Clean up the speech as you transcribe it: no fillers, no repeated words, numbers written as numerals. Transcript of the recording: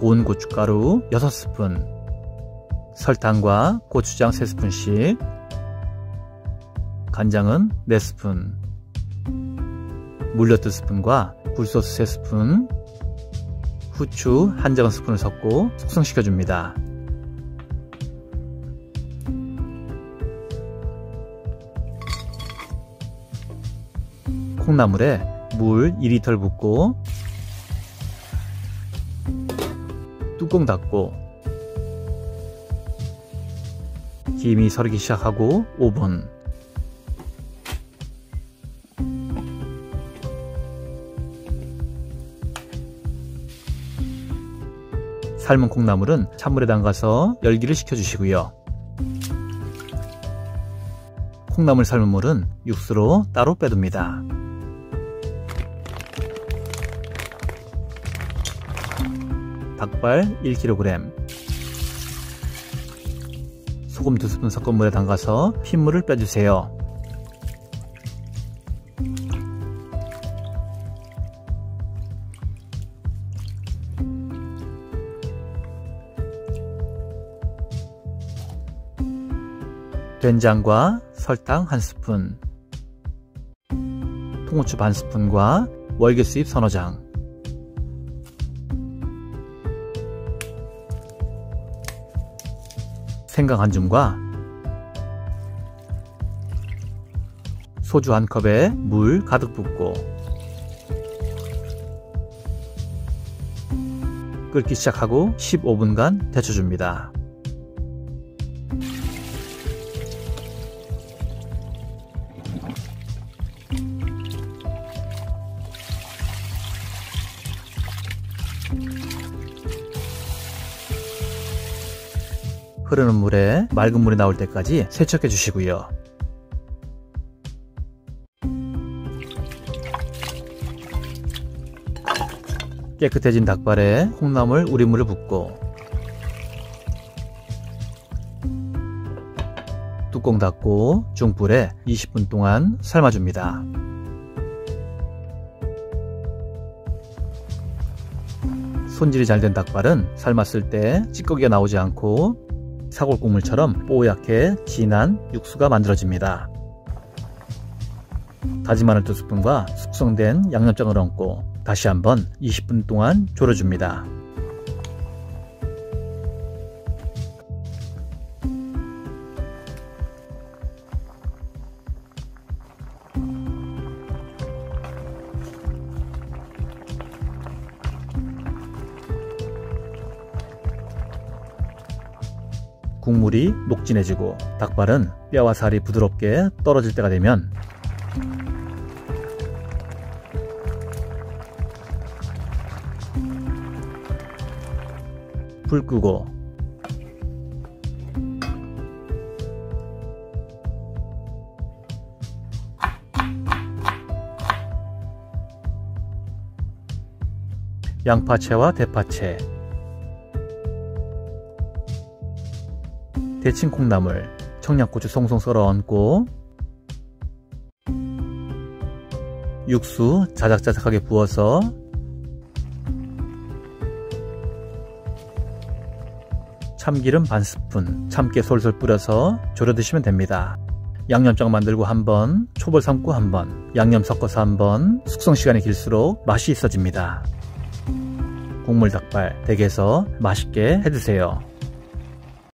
고운 고춧가루 6스푼, 설탕과 고추장 3스푼씩, 간장은 4스푼, 물 8스푼과 굴소스 3스푼, 후추 1작은스푼을 섞고 숙성시켜줍니다. 콩나물에 물 2리터를 붓고 뚜껑 닫고 김이 서리기 시작하고 5분, 삶은 콩나물은 찬물에 담가서 열기를 식혀주시고요. 콩나물 삶은 물은 육수로 따로 빼둡니다. 닭발 1kg, 소금 2스푼 섞은 물에 담가서 핏물을 빼주세요. 된장과 설탕 1스푼, 통후추 반스푼과 월계수잎 서너장, 생강 1줌과 소주 1컵에 물 가득 붓고 끓기 시작하고 15분간 데쳐줍니다. 흐르는 물에 맑은 물이 나올 때까지 세척해 주시고요. 깨끗해진 닭발에 콩나물 우린물을 붓고 뚜껑 닫고 중불에 20분 동안 삶아줍니다. 손질이 잘 된 닭발은 삶았을 때 찌꺼기가 나오지 않고 사골국물처럼 뽀얗게 진한 육수가 만들어집니다. 다진 마늘 2스푼과 숙성된 양념장을 얹고 다시 한번 20분 동안 졸여줍니다. 국물이 녹진해지고 닭발은 뼈와 살이 부드럽게 떨어질 때가 되면 불 끄고 양파채와 대파채, 데친 콩나물, 청양고추 송송 썰어 얹고 육수 자작자작하게 부어서 참기름 1스푼, 참깨 솔솔 뿌려서 졸여 드시면 됩니다. 양념장 만들고 한번, 초벌 삶고 한번, 양념 섞어서 한번, 숙성 시간이 길수록 맛이 있어집니다. 국물 닭발 댁에서 맛있게 해드세요.